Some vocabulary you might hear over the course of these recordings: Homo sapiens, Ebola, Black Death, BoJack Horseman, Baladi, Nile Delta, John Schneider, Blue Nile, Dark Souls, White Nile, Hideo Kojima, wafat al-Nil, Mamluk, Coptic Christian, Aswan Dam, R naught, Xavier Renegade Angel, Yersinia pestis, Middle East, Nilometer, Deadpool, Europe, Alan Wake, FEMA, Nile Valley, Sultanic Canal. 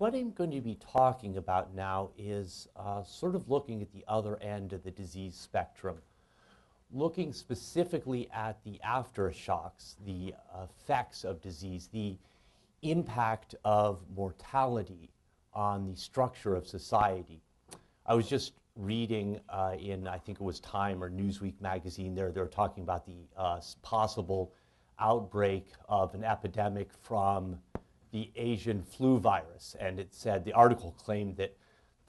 What I'm going to be talking about now is sort of looking at the other end of the disease spectrum, looking specifically at the aftershocks, the effects of disease, the impact of mortality on the structure of society. I was just reading in, I think it was Time or Newsweek magazine, they were talking about the possible outbreak of an epidemic from the Asian flu virus, and it said, the article claimed that it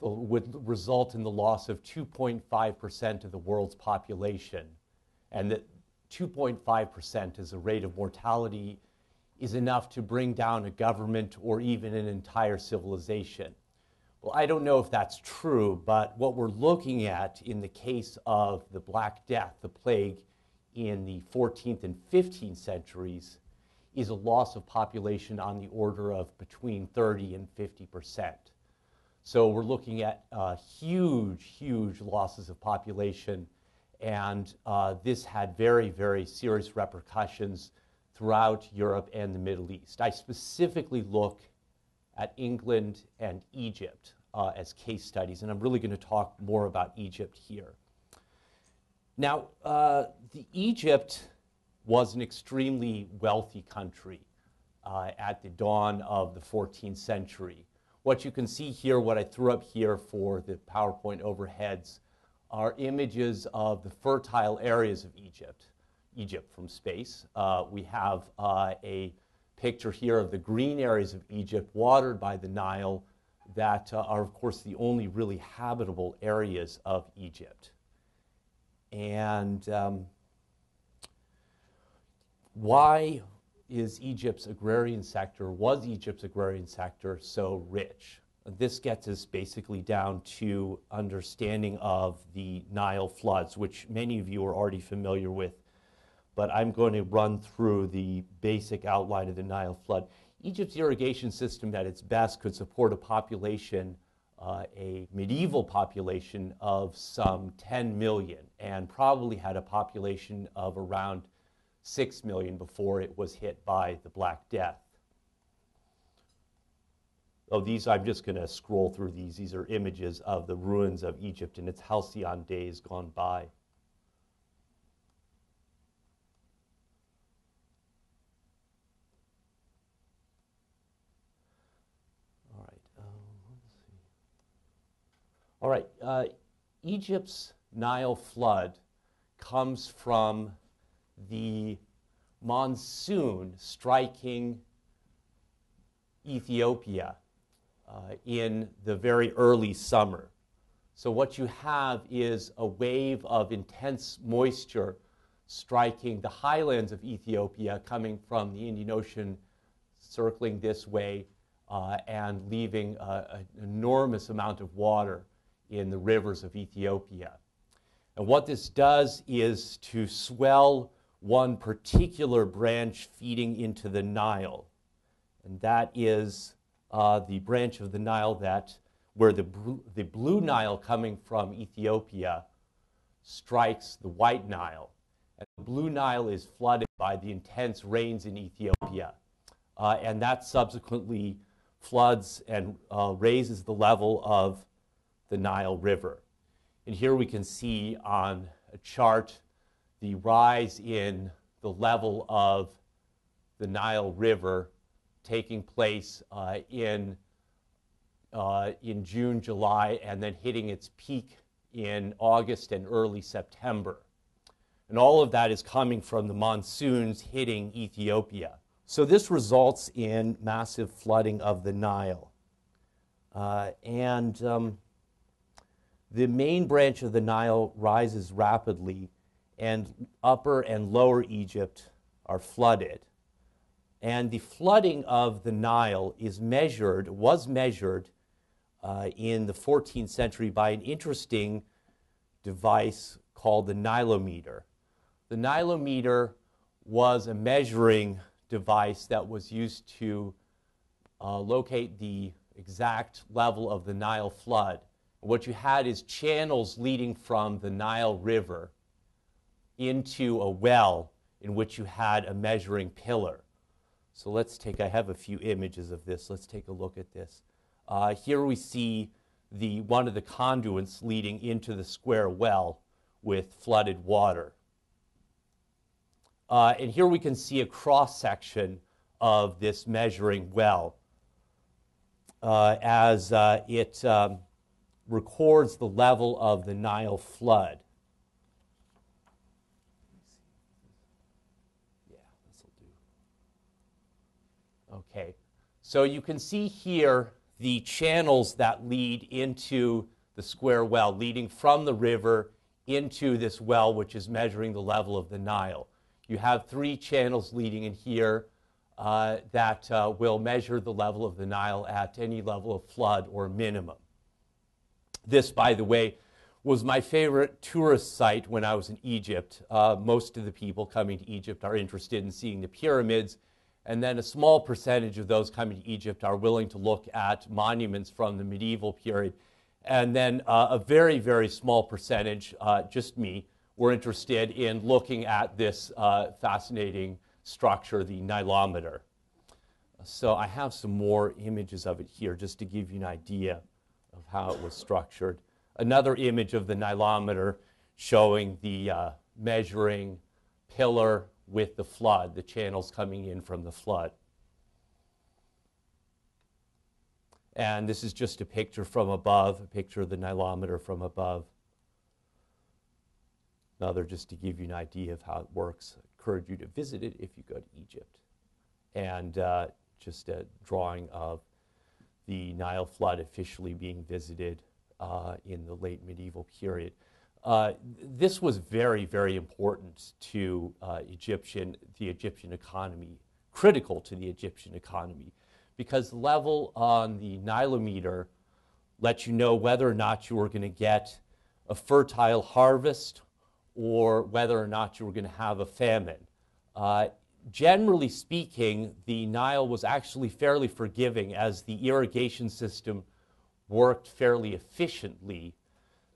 would result in the loss of 2.5% of the world's population, and that 2.5% as a rate of mortality is enough to bring down a government or even an entire civilization. Well, I don't know if that's true, but what we're looking at in the case of the Black Death, the plague in the 14th and 15th centuries, is a loss of population on the order of between 30% and 50%. So we're looking at huge, huge losses of population, and this had very, very serious repercussions throughout Europe and the Middle East. I specifically look at England and Egypt as case studies, and I'm really going to talk more about Egypt here. Now, Egypt was an extremely wealthy country at the dawn of the 14th century. What you can see here, what I threw up here for the PowerPoint overheads, are images of the fertile areas of Egypt, from space. We have a picture here of the green areas of Egypt watered by the Nile that are, of course, the only really habitable areas of Egypt. And why was Egypt's agrarian sector so rich? This gets us basically down to understanding of the Nile floods, which many of you are already familiar with, but I'm going to run through the basic outline of the Nile flood. Egypt's irrigation system at its best could support a population, a medieval population of some 10 million, and probably had a population of around 6 million before it was hit by the Black Death. Oh, these, I'm just going to scroll through these. These are images of the ruins of Egypt in its halcyon days gone by. All right. Let's see. All right. Egypt's Nile flood comes from the monsoon striking Ethiopia in the very early summer. So what you have is a wave of intense moisture striking the highlands of Ethiopia coming from the Indian Ocean, circling this way and leaving an enormous amount of water in the rivers of Ethiopia. And what this does is to swell one particular branch feeding into the Nile, and that is the branch of the Nile that where the Blue Nile coming from Ethiopia strikes the White Nile. And the Blue Nile is flooded by the intense rains in Ethiopia, and that subsequently floods and raises the level of the Nile River. And here we can see on a chart the rise in the level of the Nile River taking place in June, July, and then hitting its peak in August and early September. And all of that is coming from the monsoons hitting Ethiopia. So this results in massive flooding of the Nile. The main branch of the Nile rises rapidly, and Upper and Lower Egypt are flooded. And the flooding of the Nile was measured in the 14th century by an interesting device called the Nilometer. The Nilometer was a measuring device that was used to locate the exact level of the Nile flood. What you had is channels leading from the Nile River into a well in which you had a measuring pillar. So let's take, I have a few images of this. Let's take a look at this. Here we see one of the conduits leading into the square well with flooded water. And here we can see a cross-section of this measuring well as it records the level of the Nile flood. Okay, so you can see here the channels that lead into the square well, leading from the river into this well, which is measuring the level of the Nile. You have three channels leading in here that will measure the level of the Nile at any level of flood or minimum. This, by the way, was my favorite tourist site when I was in Egypt. Most of the people coming to Egypt are interested in seeing the pyramids, and then a small percentage of those coming to Egypt are willing to look at monuments from the medieval period. And then a very, very small percentage, just me, were interested in looking at this fascinating structure, the Nilometer. So I have some more images of it here just to give you an idea of how it was structured. Another image of the Nilometer showing the measuring pillar with the flood, the channels coming in from the flood. And this is just a picture from above, a picture of the Nilometer from above. Another just to give you an idea of how it works. I encourage you to visit it if you go to Egypt. And just a drawing of the Nile flood officially being visited in the late medieval period. This was very, very important to the Egyptian economy, critical to the Egyptian economy, because the level on the Nilometer lets you know whether or not you were going to get a fertile harvest or whether or not you were going to have a famine. Generally speaking, the Nile was actually fairly forgiving as the irrigation system worked fairly efficiently.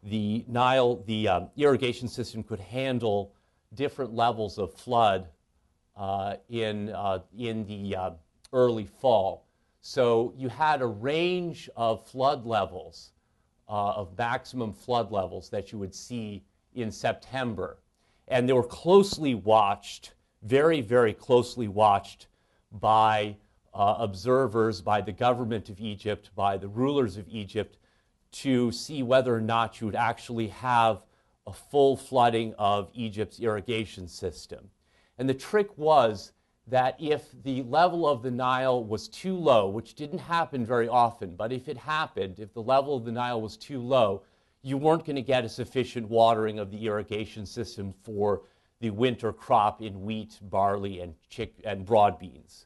The Nile, the irrigation system could handle different levels of flood in the early fall. So you had a range of flood levels, of maximum flood levels that you would see in September. And they were closely watched, very, very closely watched by observers, by the government of Egypt, by the rulers of Egypt, to see whether or not you would actually have a full flooding of Egypt's irrigation system. And the trick was that if the level of the Nile was too low, which didn't happen very often, but if it happened, if the level of the Nile was too low, you weren't going to get a sufficient watering of the irrigation system for the winter crop in wheat, barley, and broad beans.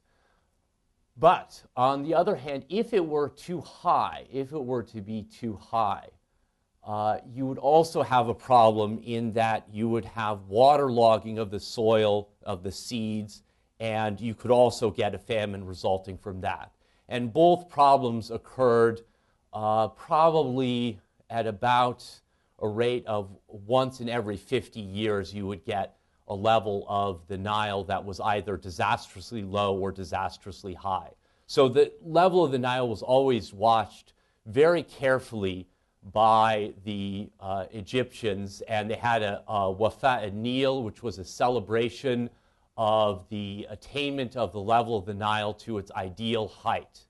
But on the other hand, if it were too high, if it were to be too high, you would also have a problem in that you would have waterlogging of the soil, of the seeds, and you could also get a famine resulting from that. And both problems occurred probably at about a rate of once in every 50 years you would get a level of the Nile that was either disastrously low or disastrously high. So the level of the Nile was always watched very carefully by the Egyptians, and they had a wafat al-Nil, which was a celebration of the attainment of the level of the Nile to its ideal height.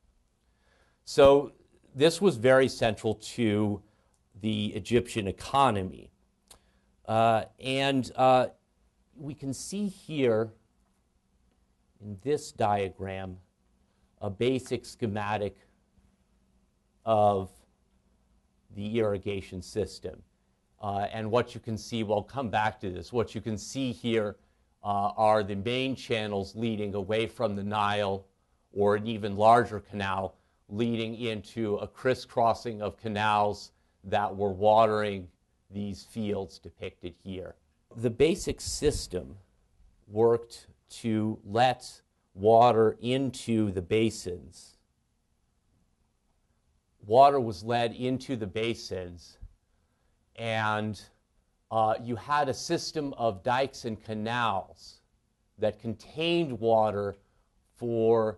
So this was very central to the Egyptian economy. We can see here in this diagram a basic schematic of the irrigation system. And what you can see, well, come back to this, what you can see here are the main channels leading away from the Nile or an even larger canal leading into a crisscrossing of canals that were watering these fields depicted here. The basic system worked to let water into the basins. Water was led into the basins, and you had a system of dikes and canals that contained water for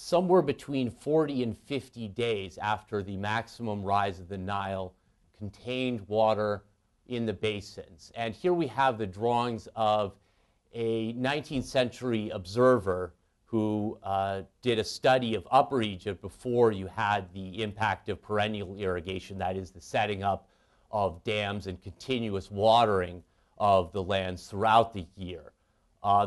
somewhere between 40 and 50 days after the maximum rise of the Nile contained water in the basins. And here we have the drawings of a 19th century observer who did a study of Upper Egypt before you had the impact of perennial irrigation, that is, the setting up of dams and continuous watering of the lands throughout the year.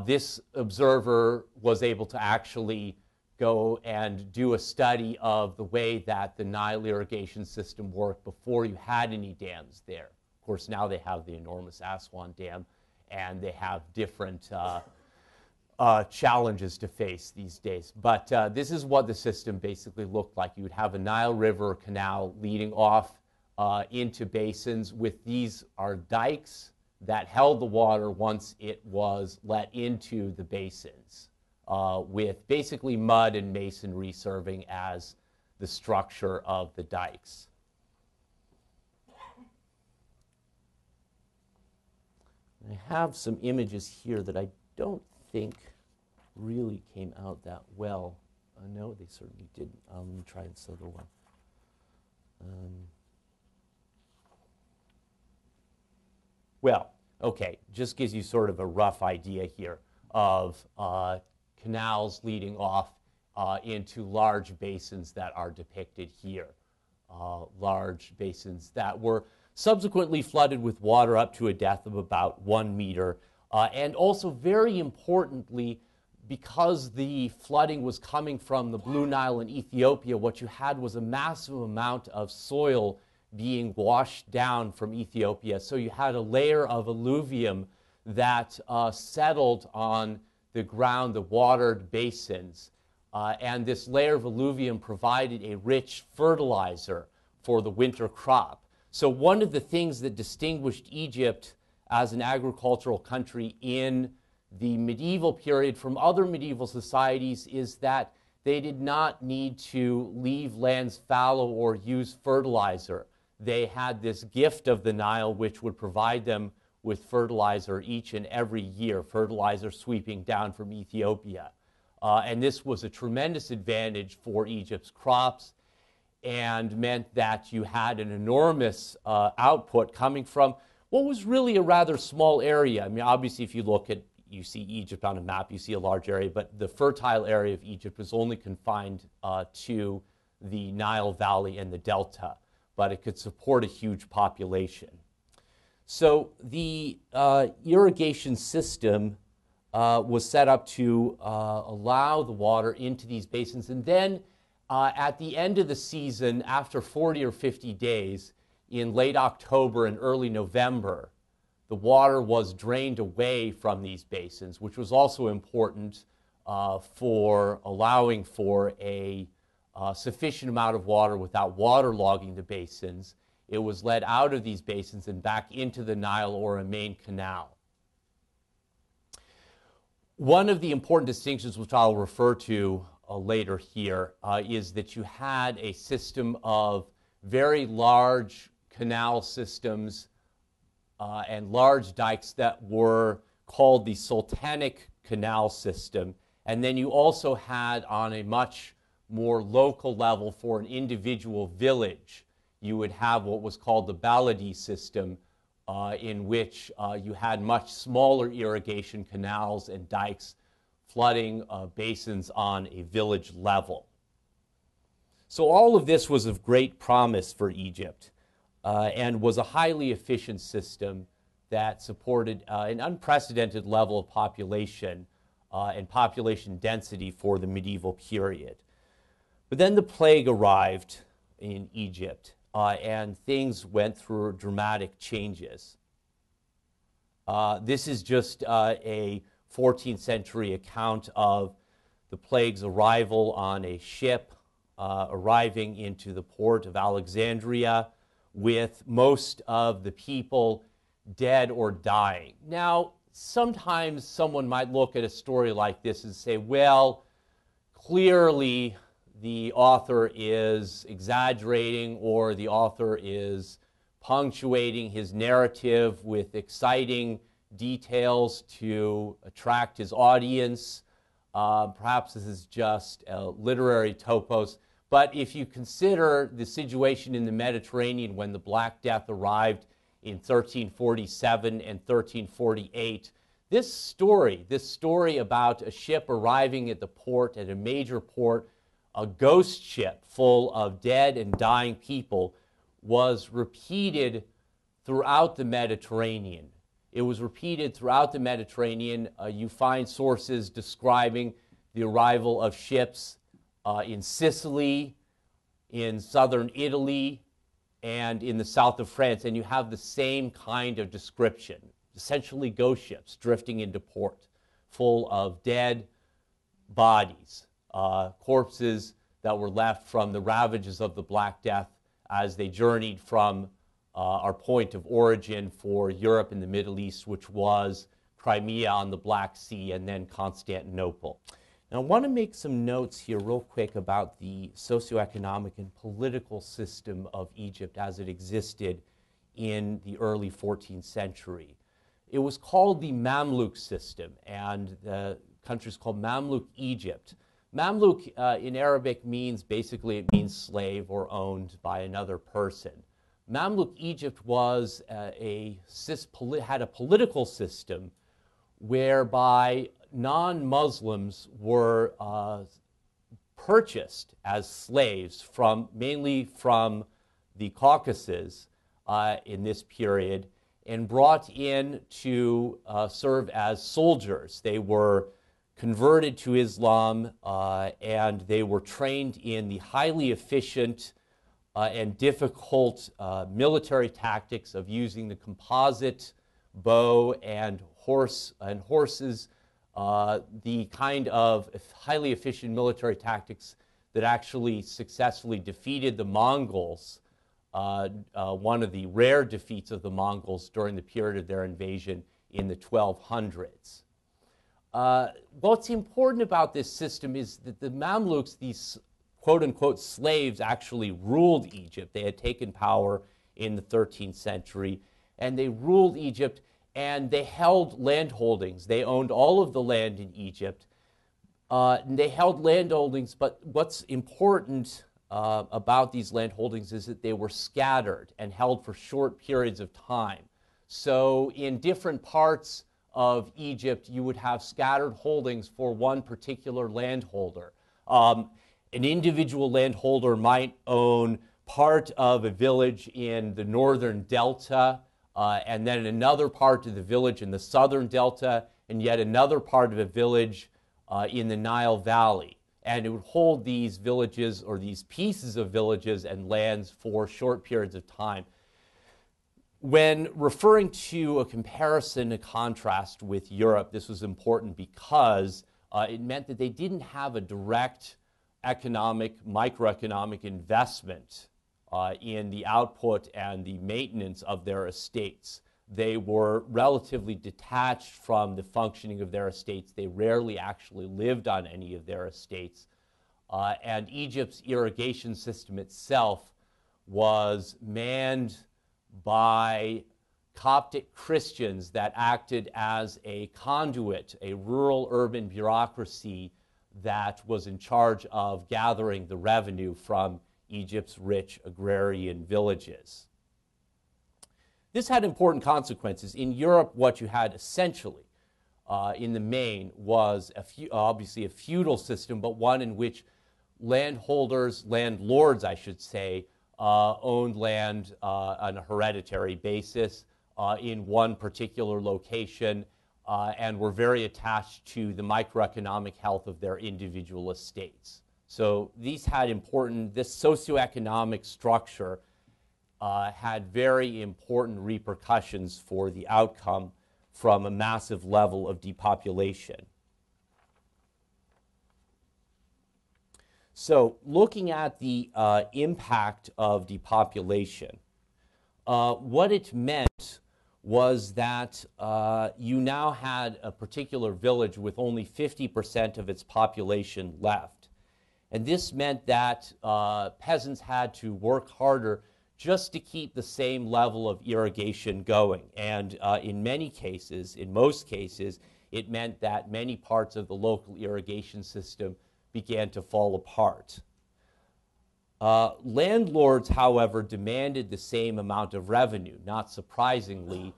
This observer was able to actually go and do a study of the way that the Nile irrigation system worked before you had any dams there. Of course, now they have the enormous Aswan Dam, and they have different challenges to face these days. But this is what the system basically looked like. You would have a Nile River canal leading off into basins with these are dikes that held the water once it was let into the basins, with basically mud and masonry serving as the structure of the dikes. I have some images here that I don't think really came out that well. No, they certainly didn't. Let me try this other one. Well, okay, just gives you sort of a rough idea here of canals leading off into large basins that are depicted here, large basins that were subsequently flooded with water up to a depth of about 1 meter. And also, very importantly, because the flooding was coming from the Blue Nile and Ethiopia, what you had was a massive amount of soil being washed down from Ethiopia. So you had a layer of alluvium that settled on the ground, the watered basins. And this layer of alluvium provided a rich fertilizer for the winter crop. So one of the things that distinguished Egypt as an agricultural country in the medieval period from other medieval societies is that they did not need to leave lands fallow or use fertilizer. They had this gift of the Nile, which would provide them with fertilizer each and every year, fertilizer sweeping down from Ethiopia. And this was a tremendous advantage for Egypt's crops and meant that you had an enormous output coming from what was really a rather small area. I mean, obviously, if you look at, you see Egypt on a map, you see a large area, but the fertile area of Egypt was only confined to the Nile Valley and the Delta, but it could support a huge population. So the irrigation system was set up to allow the water into these basins, and then at the end of the season, after 40 or 50 days, in late October and early November, the water was drained away from these basins, which was also important for allowing for a sufficient amount of water without waterlogging the basins. It was led out of these basins and back into the Nile or a main canal. One of the important distinctions, which I'll refer to later here, is that you had a system of very large canal systems and large dikes that were called the Sultanic Canal system. And then you also had, on a much more local level for an individual village, you would have what was called the Baladi system, in which you had much smaller irrigation canals and dikes flooding basins on a village level. So all of this was of great promise for Egypt and was a highly efficient system that supported an unprecedented level of population and population density for the medieval period. But then the plague arrived in Egypt and things went through dramatic changes. This is just a 14th century account of the plague's arrival on a ship, arriving into the port of Alexandria with most of the people dead or dying. Now, sometimes someone might look at a story like this and say, well, clearly the author is exaggerating or the author is punctuating his narrative with exciting details to attract his audience. Perhaps this is just literary topos, but if you consider the situation in the Mediterranean when the Black Death arrived in 1347 and 1348, this story about a ship arriving at the port, at a major port, a ghost ship full of dead and dying people, was repeated throughout the Mediterranean. It was repeated throughout the Mediterranean. You find sources describing the arrival of ships in Sicily, in southern Italy, and in the south of France, and you have the same kind of description, essentially ghost ships drifting into port, full of dead bodies, corpses that were left from the ravages of the Black Death as they journeyed from our point of origin for Europe and the Middle East, which was Crimea on the Black Sea and then Constantinople. Now, I want to make some notes here real quick about the socioeconomic and political system of Egypt as it existed in the early 14th century. It was called the Mamluk system, and the country is called Mamluk Egypt. Mamluk in Arabic means, basically it means slave or owned by another person. Mamluk Egypt was had a political system whereby non-Muslims were purchased as slaves from, mainly from the Caucasus in this period, and brought in to serve as soldiers. They were converted to Islam and they were trained in the highly efficient and difficult military tactics of using the composite bow and horses, the kind of highly efficient military tactics that actually successfully defeated the Mongols, one of the rare defeats of the Mongols during the period of their invasion in the 1200s. What's important about this system is that the Mamluks, these quote-unquote slaves, actually ruled Egypt. They had taken power in the 13th century, and they ruled Egypt, and they held land holdings. They owned all of the land in Egypt, and they held land holdings, but what's important about these land holdings is that they were scattered and held for short periods of time. So in different parts of Egypt, you would have scattered holdings for one particular landholder. An individual landholder might own part of a village in the northern delta, and then another part of the village in the southern delta, and yet another part of a village in the Nile Valley. And it would hold these villages, or these pieces of villages and lands, for short periods of time. When referring to a comparison, a contrast with Europe, this was important because it meant that they didn't have a direct economic, microeconomic investment in the output and the maintenance of their estates. They were relatively detached from the functioning of their estates. They rarely actually lived on any of their estates. And Egypt's irrigation system itself was manned by Coptic Christians that acted as a conduit, a rural-urban bureaucracy that was in charge of gathering the revenue from Egypt's rich agrarian villages. This had important consequences. In Europe, what you had essentially, in the main, was obviously a feudal system, but one in which landholders, landlords, I should say, owned land on a hereditary basis in one particular location, and were very attached to the microeconomic health of their individual estates. So these had important, this socioeconomic structure had very important repercussions for the outcome from a massive level of depopulation. So looking at the impact of depopulation, what it meant was that you now had a particular village with only 50% of its population left. And this meant that peasants had to work harder just to keep the same level of irrigation going. And in most cases, it meant that many parts of the local irrigation system began to fall apart. Landlords, however, demanded the same amount of revenue, not surprisingly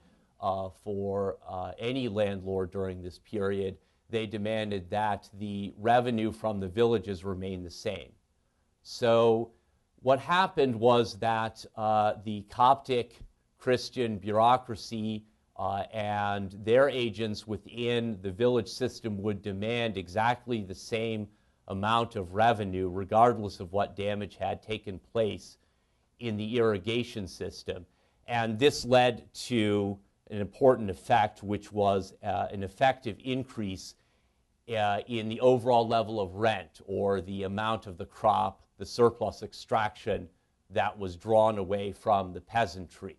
for any landlord during this period. They demanded that the revenue from the villages remain the same. So what happened was that the Coptic Christian bureaucracy and their agents within the village system would demand exactly the same amount of revenue, regardless of what damage had taken place in the irrigation system. And this led to an important effect, which was an effective increase in the overall level of rent, or the amount of the crop, the surplus extraction that was drawn away from the peasantry.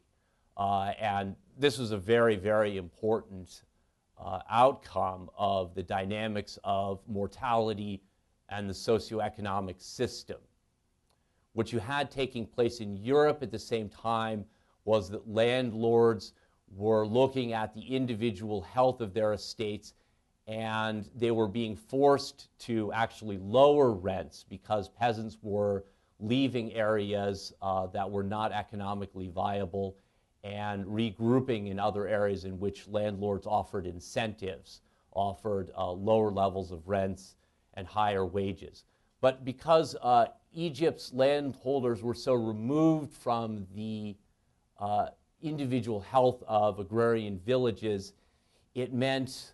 And this was a very, very important outcome of the dynamics of mortality and the socioeconomic system. What you had taking place in Europe at the same time was that landlords were looking at the individual health of their estates, and they were being forced to actually lower rents because peasants were leaving areas that were not economically viable and regrouping in other areas in which landlords offered incentives, offered lower levels of rents and higher wages. But because Egypt's landholders were so removed from the individual health of agrarian villages, it meant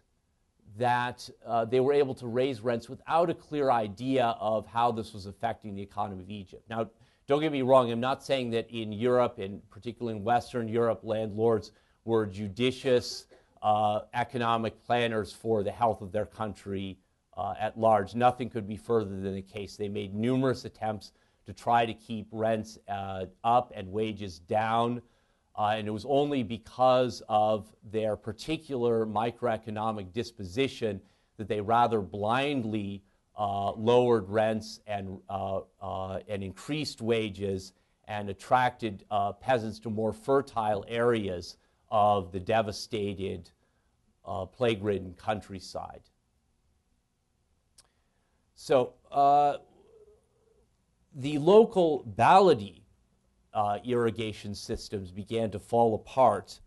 that they were able to raise rents without a clear idea of how this was affecting the economy of Egypt. Now, don't get me wrong, I'm not saying that in Europe, and particularly in Western Europe, landlords were judicious economic planners for the health of their country at large. Nothing could be further than the case. They made numerous attempts to try to keep rents up and wages down. And it was only because of their particular microeconomic disposition that they rather blindly lowered rents and increased wages and attracted peasants to more fertile areas of the devastated plague-ridden countryside. So the local Baladi irrigation systems began to fall apart,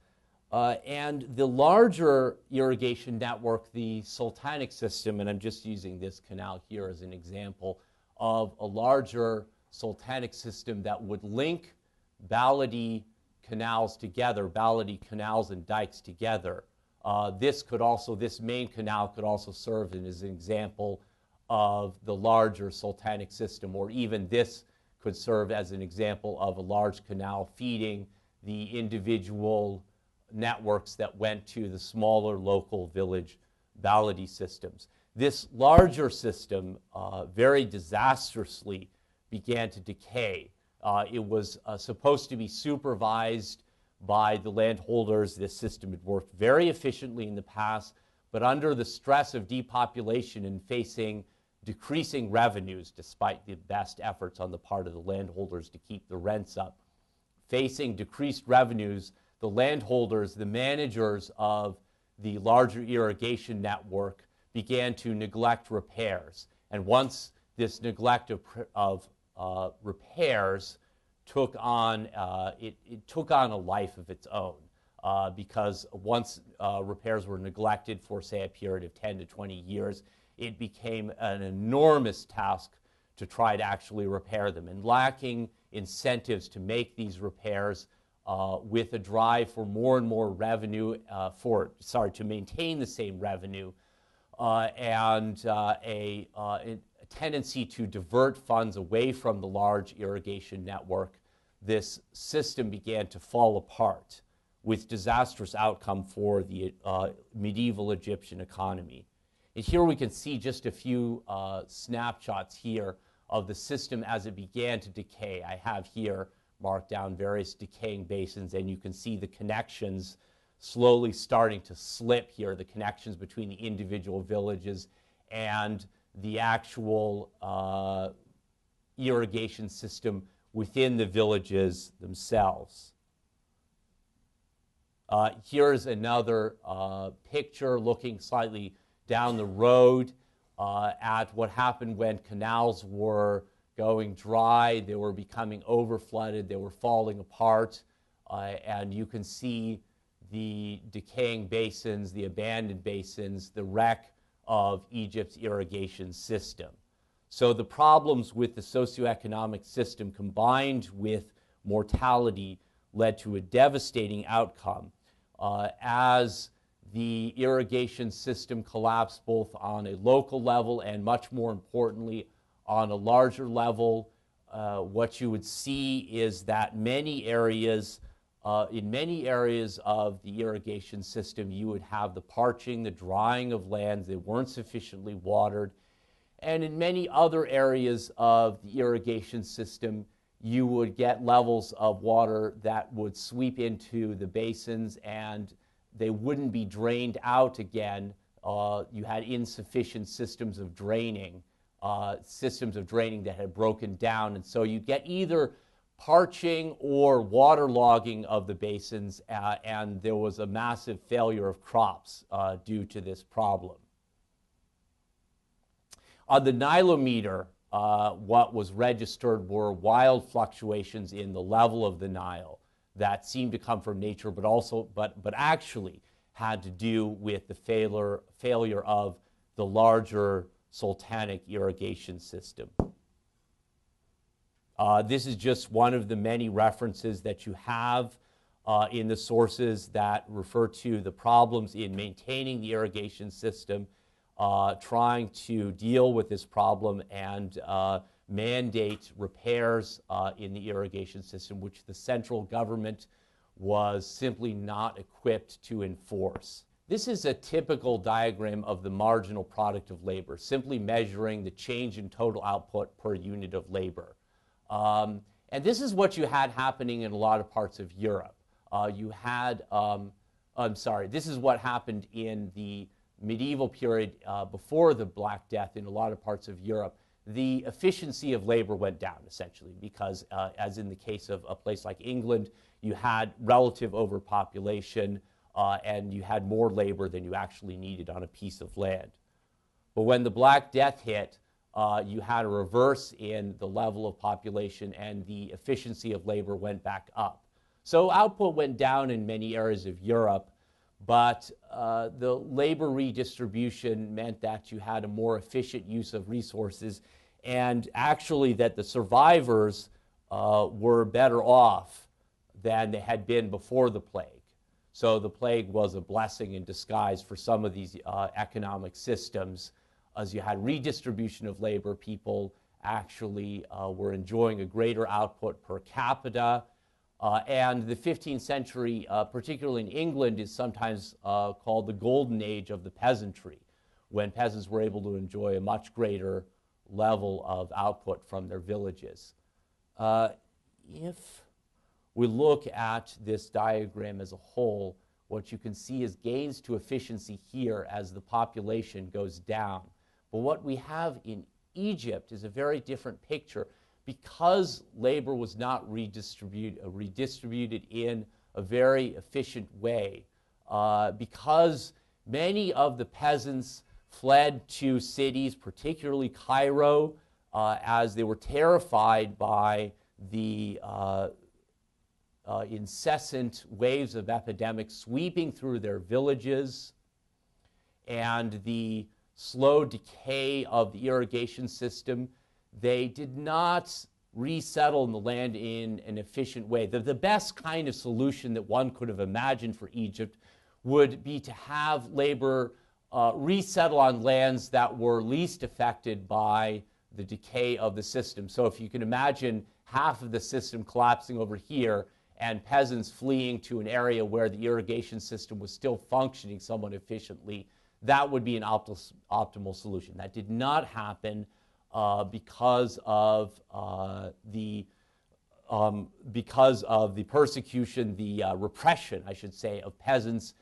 and the larger irrigation network, the Sultanic system, and I'm just using this canal here as an example of a larger Sultanic system that would link Baladi canals together, Baladi canals and dikes together. This main canal could also serve as an example of the larger Sultanic system, or even this could serve as an example of a large canal feeding the individual networks that went to the smaller local village Baladi systems. This larger system very disastrously began to decay. It was supposed to be supervised by the landholders. This system had worked very efficiently in the past, but under the stress of depopulation and facing decreasing revenues, despite the best efforts on the part of the landholders to keep the rents up. Facing decreased revenues, the landholders, the managers of the larger irrigation network, began to neglect repairs. And once this neglect of repairs took on, it took on a life of its own, because once repairs were neglected for, say, a period of 10 to 20 years, it became an enormous task to try to actually repair them. And lacking incentives to make these repairs with a drive for more and more revenue, to maintain the same revenue, and a tendency to divert funds away from the large irrigation network, this system began to fall apart, with disastrous outcome for the medieval Egyptian economy. And here we can see just a few snapshots here of the system as it began to decay. I have here marked down various decaying basins, and you can see the connections slowly starting to slip here, the connections between the individual villages and the actual irrigation system within the villages themselves. Here's another picture looking slightly down the road at what happened when canals were going dry. They were becoming overflooded. They were falling apart. And you can see the decaying basins, the abandoned basins, the wreck of Egypt's irrigation system. So the problems with the socioeconomic system combined with mortality led to a devastating outcome. As the irrigation system collapsed both on a local level and much more importantly on a larger level, what you would see is that in many areas of the irrigation system, you would have the parching, the drying of lands that weren't sufficiently watered. And in many other areas of the irrigation system, you would get levels of water that would sweep into the basins and they wouldn't be drained out again. You had insufficient systems of draining that had broken down. And so you get either parching or waterlogging of the basins, and there was a massive failure of crops due to this problem. On the Nilometer, what was registered were wild fluctuations in the level of the Nile that seemed to come from nature, but actually had to do with the failure of the larger Sultanic irrigation system. This is just one of the many references that you have in the sources that refer to the problems in maintaining the irrigation system, trying to deal with this problem and mandate repairs in the irrigation system, which the central government was simply not equipped to enforce. This is a typical diagram of the marginal product of labor, simply measuring the change in total output per unit of labor. And this is what you had happening in a lot of parts of Europe. This is what happened in the medieval period before the Black Death in a lot of parts of Europe. The efficiency of labor went down, essentially, because as in the case of a place like England, you had relative overpopulation and you had more labor than you actually needed on a piece of land. But when the Black Death hit, you had a reverse in the level of population and the efficiency of labor went back up. So output went down in many areas of Europe, but the labor redistribution meant that you had a more efficient use of resources and actually that the survivors were better off than they had been before the plague. So the plague was a blessing in disguise for some of these economic systems. As you had redistribution of labor, people actually were enjoying a greater output per capita. And the 15th century, particularly in England, is sometimes called the golden age of the peasantry, when peasants were able to enjoy a much greater level of output from their villages. If we look at this diagram as a whole, what you can see is gains to efficiency here as the population goes down. But what we have in Egypt is a very different picture because labor was not redistributed in a very efficient way, because many of the peasants fled to cities, particularly Cairo, as they were terrified by the incessant waves of epidemics sweeping through their villages and the slow decay of the irrigation system. They did not resettle in the land in an efficient way. The best kind of solution that one could have imagined for Egypt would be to have labor resettle on lands that were least affected by the decay of the system. So if you can imagine half of the system collapsing over here and peasants fleeing to an area where the irrigation system was still functioning somewhat efficiently, that would be an optimal solution. That did not happen because of the persecution, the repression, I should say, of peasants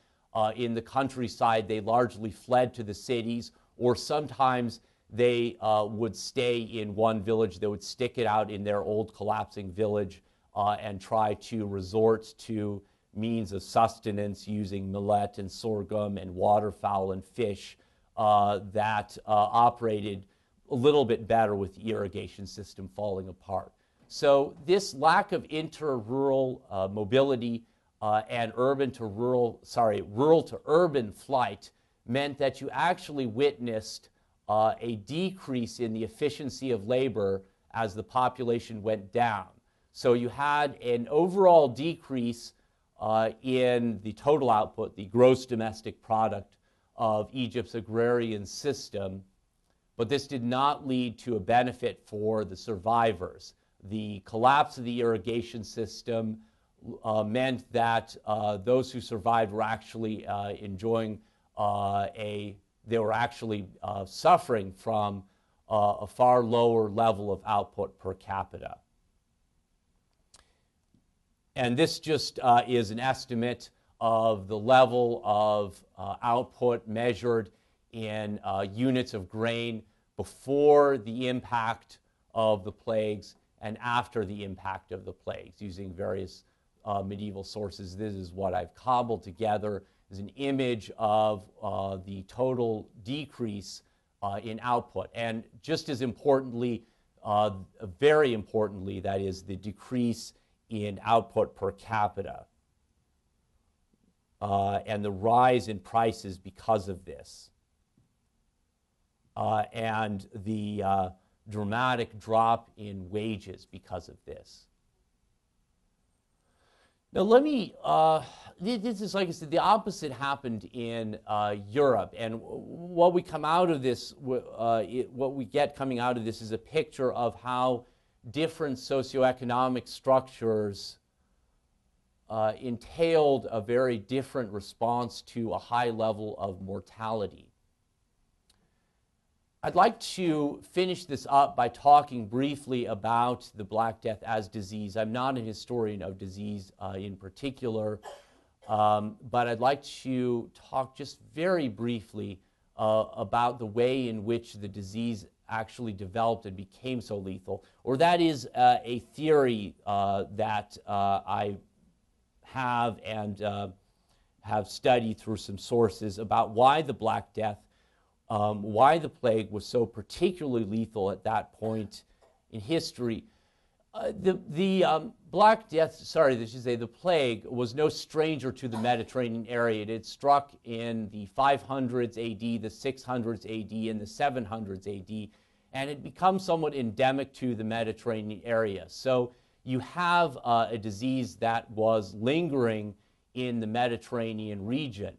in the countryside. They largely fled to the cities, or sometimes they would stay in one village. They would stick it out in their old collapsing village and try to resort to means of sustenance using millet and sorghum and waterfowl and fish that operated a little bit better with the irrigation system falling apart. So this lack of inter-rural mobility and rural to urban flight meant that you actually witnessed a decrease in the efficiency of labor as the population went down. So you had an overall decrease in the total output, the gross domestic product of Egypt's agrarian system, but this did not lead to a benefit for the survivors. The collapse of the irrigation system meant that those who survived were actually enjoying suffering from a far lower level of output per capita. And this just is an estimate of the level of output measured in units of grain before the impact of the plagues and after the impact of the plagues using various medieval sources. This is what I've cobbled together as an image of the total decrease in output. And just as importantly, very importantly, that is the decrease in output per capita and the rise in prices because of this. And the dramatic drop in wages because of this. Now let me, this is, like I said, the opposite happened in Europe, and what we come out of this, what we get coming out of this is a picture of how different socioeconomic structures entailed a very different response to a high level of mortality. I'd like to finish this up by talking briefly about the Black Death as disease. I'm not a historian of disease in particular, but I'd like to talk just very briefly about the way in which the disease actually developed and became so lethal, or that is a theory that I have and have studied through some sources about why the Black Death why the plague was so particularly lethal at that point in history. Black Death, sorry, I should say the plague, was no stranger to the Mediterranean area. It had struck in the 500s AD, the 600s AD, and the 700s AD, and it become somewhat endemic to the Mediterranean area. So you have a disease that was lingering in the Mediterranean region.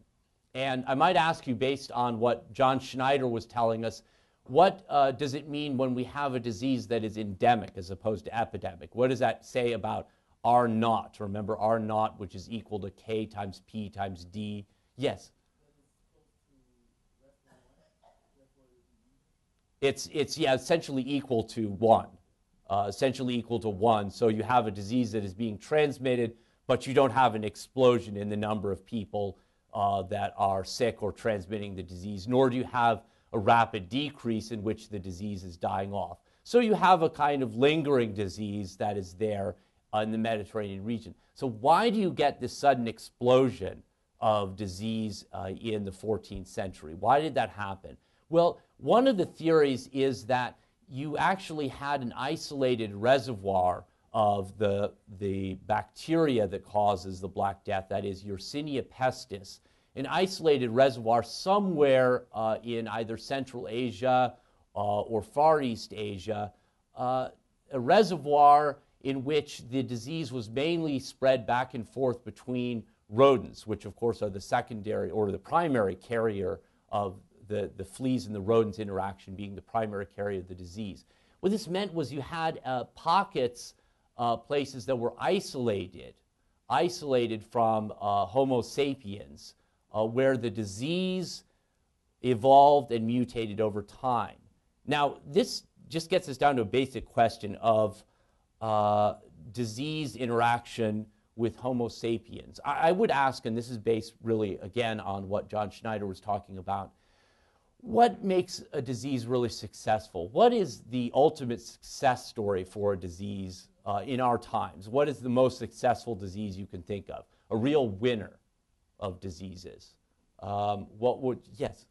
And I might ask you, based on what John Schneider was telling us, what does it mean when we have a disease that is endemic as opposed to epidemic? What does that say about R naught? Remember R naught, which is equal to K times P times D. Yes? It's yeah, essentially equal to 1. Essentially equal to 1. So you have a disease that is being transmitted, but you don't have an explosion in the number of people that are sick or transmitting the disease, nor do you have a rapid decrease in which the disease is dying off. So you have a kind of lingering disease that is there in the Mediterranean region. So why do you get this sudden explosion of disease in the 14th century? Why did that happen? Well, one of the theories is that you actually had an isolated reservoir of the bacteria that causes the Black Death, that is Yersinia pestis, an isolated reservoir somewhere in either Central Asia or Far East Asia, a reservoir in which the disease was mainly spread back and forth between rodents, which of course are the secondary or the primary carrier of the fleas and the rodents interaction being the primary carrier of the disease. What this meant was you had pockets places that were isolated from Homo sapiens, where the disease evolved and mutated over time. Now, this just gets us down to a basic question of disease interaction with Homo sapiens. I would ask, and this is based really, again, on what John Schneider was talking about, what makes a disease really successful? What is the ultimate success story for a disease in our times? What is the most successful disease you can think of? A real winner of diseases. What would, yes?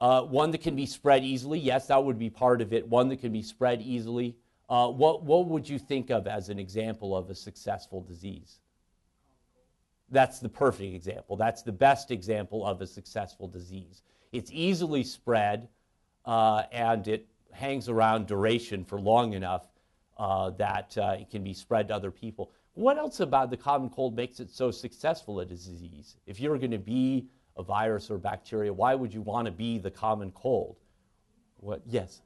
One that can be spread easily. Yes, that would be part of it. One that can be spread easily. What would you think of as an example of a successful disease? That's the perfect example. That's the best example of a successful disease. It's easily spread, and it hangs around duration for long enough that it can be spread to other people. What else about the common cold makes it so successful a disease? If you're going to be a virus or bacteria, why would you want to be the common cold? What? Yes?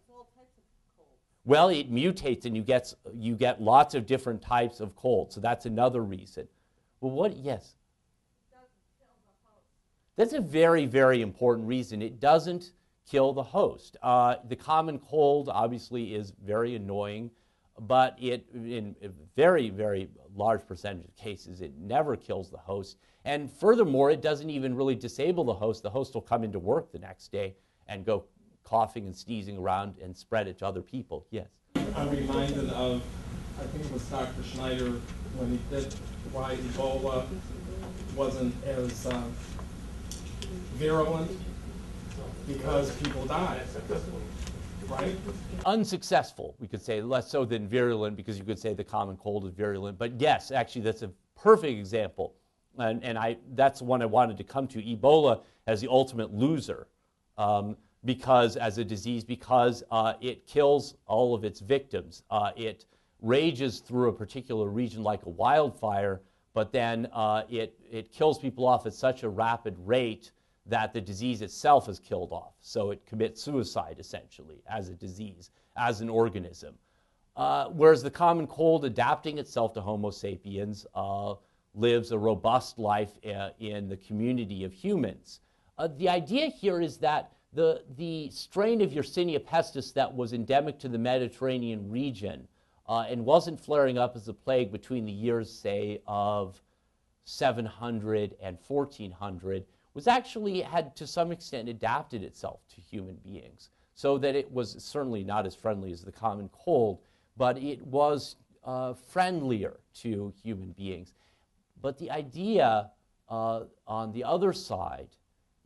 Well, it mutates and you get lots of different types of cold, so that's another reason. Well, what? Yes? That's a very, very important reason. It doesn't kill the host. The common cold obviously is very annoying, but it, in a very, very large percentage of cases, it never kills the host. And furthermore, it doesn't even really disable the host. The host will come into work the next day and go coughing and sneezing around and spread it to other people. Yes? I'm reminded of, I think it was Dr. Schneider, when he did why Ebola wasn't as virulent, because people die, right? Unsuccessful, we could say, less so than virulent, because you could say the common cold is virulent. But yes, actually, that's a perfect example. And that's the one I wanted to come to, Ebola as the ultimate loser, because as a disease, because it kills all of its victims. It rages through a particular region like a wildfire, but then it kills people off at such a rapid rate that the disease itself is killed off. So it commits suicide, essentially, as a disease, as an organism. Whereas the common cold, adapting itself to Homo sapiens, lives a robust life in the community of humans. The idea here is that the strain of Yersinia pestis that was endemic to the Mediterranean region and wasn't flaring up as a plague between the years, say, of 700 and 1400, was actually had to some extent adapted itself to human beings, so that it was certainly not as friendly as the common cold, but it was friendlier to human beings. But the idea on the other side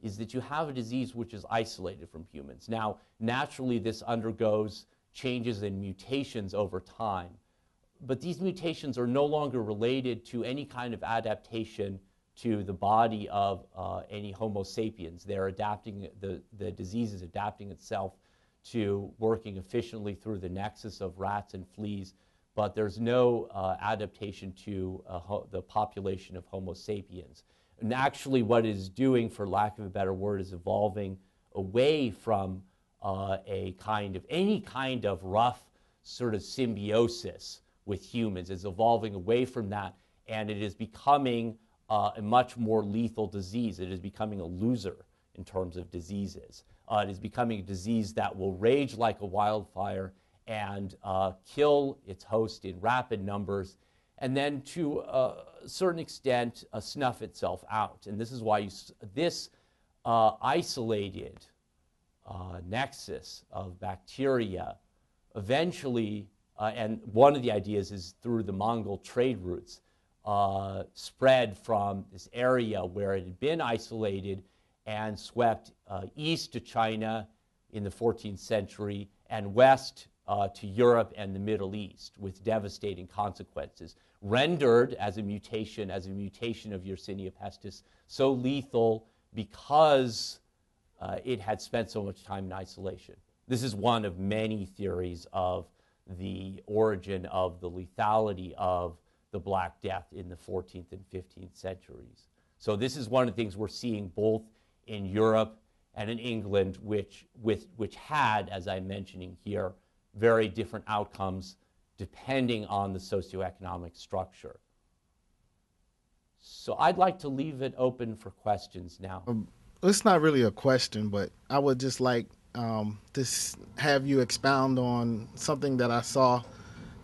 is that you have a disease which is isolated from humans. Now, naturally, this undergoes changes and mutations over time, but these mutations are no longer related to any kind of adaptation to the body of any Homo sapiens. They're adapting, the disease is adapting itself to working efficiently through the nexus of rats and fleas, but there's no adaptation to the population of Homo sapiens. And actually what it is doing, for lack of a better word, is evolving away from any kind of rough sort of symbiosis with humans. It's evolving away from that, and it is becoming a much more lethal disease. It is becoming a loser in terms of diseases. It is becoming a disease that will rage like a wildfire and kill its host in rapid numbers, and then to a certain extent snuff itself out. And this is why this isolated nexus of bacteria eventually, and one of the ideas is through the Mongol trade routes, spread from this area where it had been isolated and swept east to China in the 14th century and west to Europe and the Middle East, with devastating consequences, rendered as a mutation of Yersinia pestis, so lethal because it had spent so much time in isolation. This is one of many theories of the origin of the lethality of the Black Death in the 14th and 15th centuries. So this is one of the things we're seeing both in Europe and in England, which had, as I'm mentioning here, very different outcomes depending on the socioeconomic structure. So I'd like to leave it open for questions now. It's not really a question, but I would just like to have you expound on something that I saw.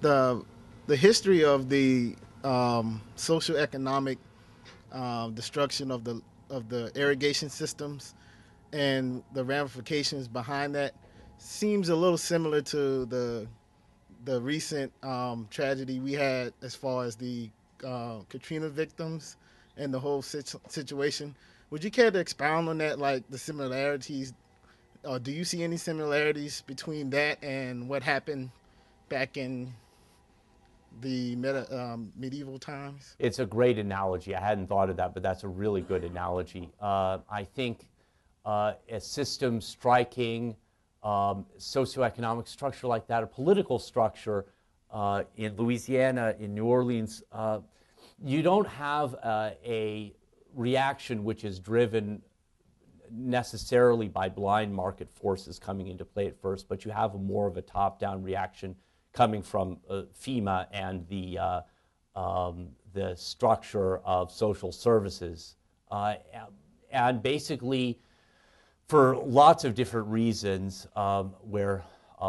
The history of the socioeconomic destruction of the irrigation systems and the ramifications behind that seems a little similar to the recent tragedy we had as far as the Katrina victims and the whole situation. Would you care to expound on that, like the similarities? Or do you see any similarities between that and what happened back in the medieval times? It's a great analogy. I hadn't thought of that, but that's a really good analogy. I think a system striking socioeconomic structure like that, a political structure in Louisiana, in New Orleans, you don't have a reaction which is driven necessarily by blind market forces coming into play at first, but you have more of a top-down reaction coming from FEMA and the structure of social services. And basically, for lots of different reasons where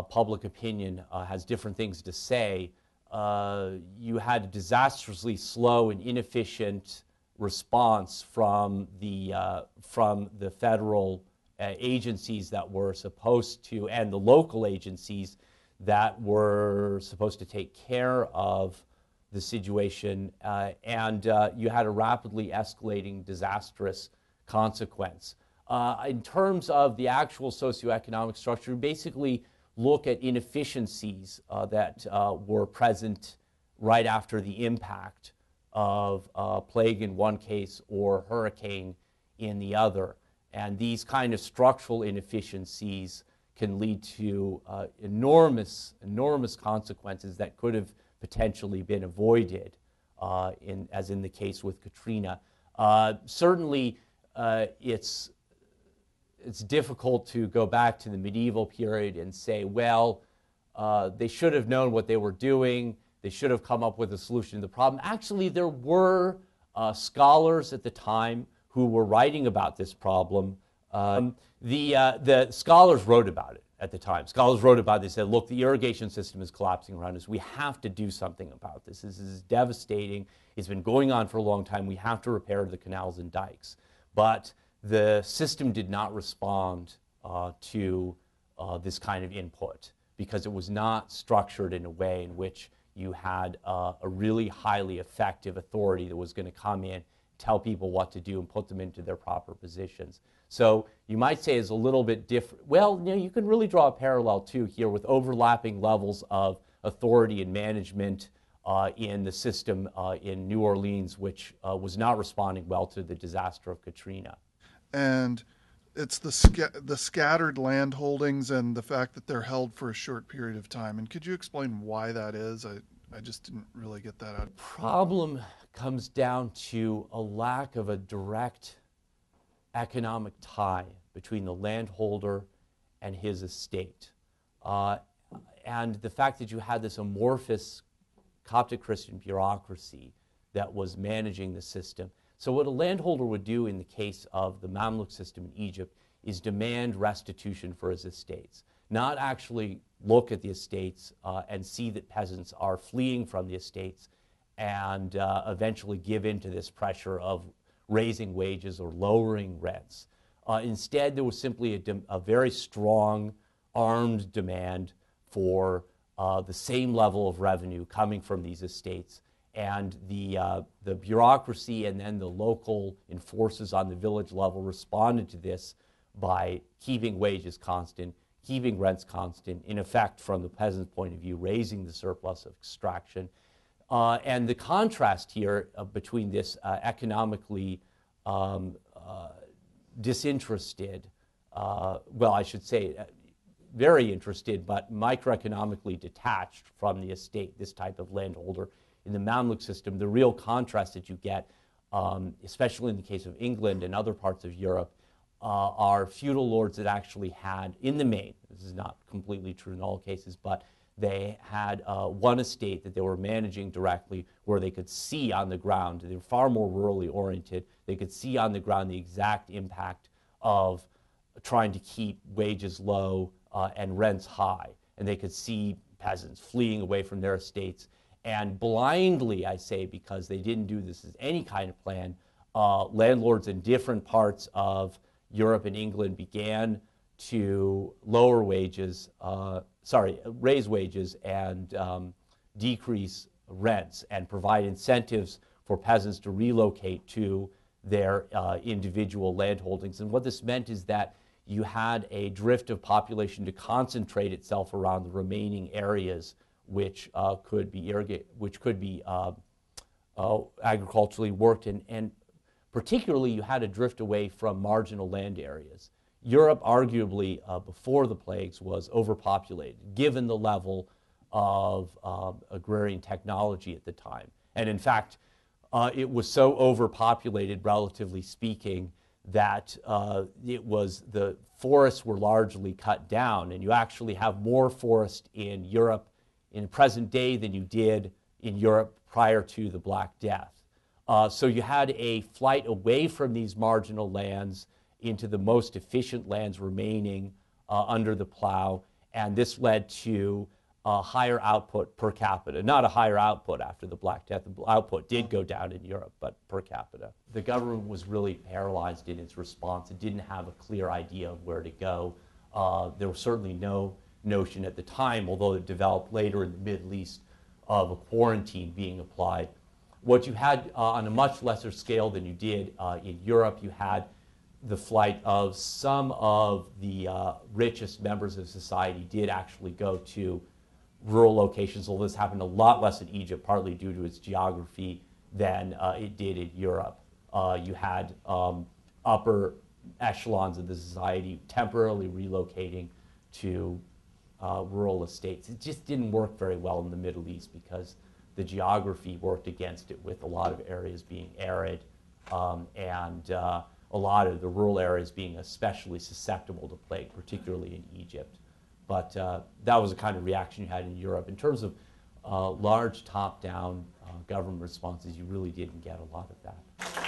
public opinion has different things to say, you had a disastrously slow and inefficient response from the federal agencies that were supposed to, and the local agencies that were supposed to take care of the situation, and you had a rapidly escalating disastrous consequence. In terms of the actual socioeconomic structure, you basically look at inefficiencies that were present right after the impact of plague in one case or hurricane in the other. And these kind of structural inefficiencies can lead to enormous consequences that could have potentially been avoided, as in the case with Katrina. Certainly, it's difficult to go back to the medieval period and say, well, they should have known what they were doing. They should have come up with a solution to the problem. Actually, there were scholars at the time who were writing about this problem. The scholars wrote about it at the time. Scholars wrote about it. They said, look, the irrigation system is collapsing around us. We have to do something about this. This is devastating. It's been going on for a long time. We have to repair the canals and dikes. But the system did not respond to this kind of input because it was not structured in a way in which you had a really highly effective authority that was going to come in, tell people what to do, and put them into their proper positions. So you might say it's a little bit different. Well, you know, you can really draw a parallel, too, here with overlapping levels of authority and management in the system in New Orleans, which was not responding well to the disaster of Katrina. And it's the scattered land holdings and the fact that they're held for a short period of time. And could you explain why that is? I just didn't really get that out. The problem comes down to a lack of a direct economic tie between the landholder and his estate. And the fact that you had this amorphous Coptic Christian bureaucracy that was managing the system. So what a landholder would do in the case of the Mamluk system in Egypt is demand restitution for his estates, not actually look at the estates and see that peasants are fleeing from the estates and eventually give in to this pressure of raising wages or lowering rents. Instead, there was simply a very strong armed demand for the same level of revenue coming from these estates. And the bureaucracy and then the local enforcers on the village level responded to this by keeping wages constant, keeping rents constant, in effect, from the peasant's point of view, raising the surplus of extraction. And the contrast here between this economically disinterested, well, I should say very interested, but microeconomically detached from the estate, this type of landholder, in the Mamluk system, the real contrast that you get, especially in the case of England and other parts of Europe, are feudal lords that actually had, in the main, this is not completely true in all cases, but they had one estate that they were managing directly where they could see on the ground. They were far more rurally oriented. They could see on the ground the exact impact of trying to keep wages low and rents high. And they could see peasants fleeing away from their estates. And blindly, I say, because they didn't do this as any kind of plan, landlords in different parts of Europe and England began to lower wages, raise wages and decrease rents and provide incentives for peasants to relocate to their individual land holdings. And what this meant is that you had a drift of population to concentrate itself around the remaining areas which could be agriculturally worked in, and particularly you had a drift away from marginal land areas. Europe, arguably before the plagues, was overpopulated given the level of agrarian technology at the time. And in fact, it was so overpopulated, relatively speaking, that the forests were largely cut down, and you actually have more forest in Europe in present day than you did in Europe prior to the Black Death. So you had a flight away from these marginal lands into the most efficient lands remaining under the plow, and this led to a higher output per capita. Not a higher output after the Black Death. The output did go down in Europe, but per capita. The government was really paralyzed in its response. It didn't have a clear idea of where to go. There was certainly no notion at the time, although it developed later in the Middle East, of a quarantine being applied. What you had on a much lesser scale than you did in Europe, you had the flight of some of the richest members of society did actually go to rural locations, although this happened a lot less in Egypt, partly due to its geography, than it did in Europe. You had upper echelons of the society temporarily relocating to rural estates. It just didn't work very well in the Middle East because the geography worked against it, with a lot of areas being arid and a lot of the rural areas being especially susceptible to plague, particularly in Egypt. But that was the kind of reaction you had in Europe. In terms of large top-down government responses, you really didn't get a lot of that.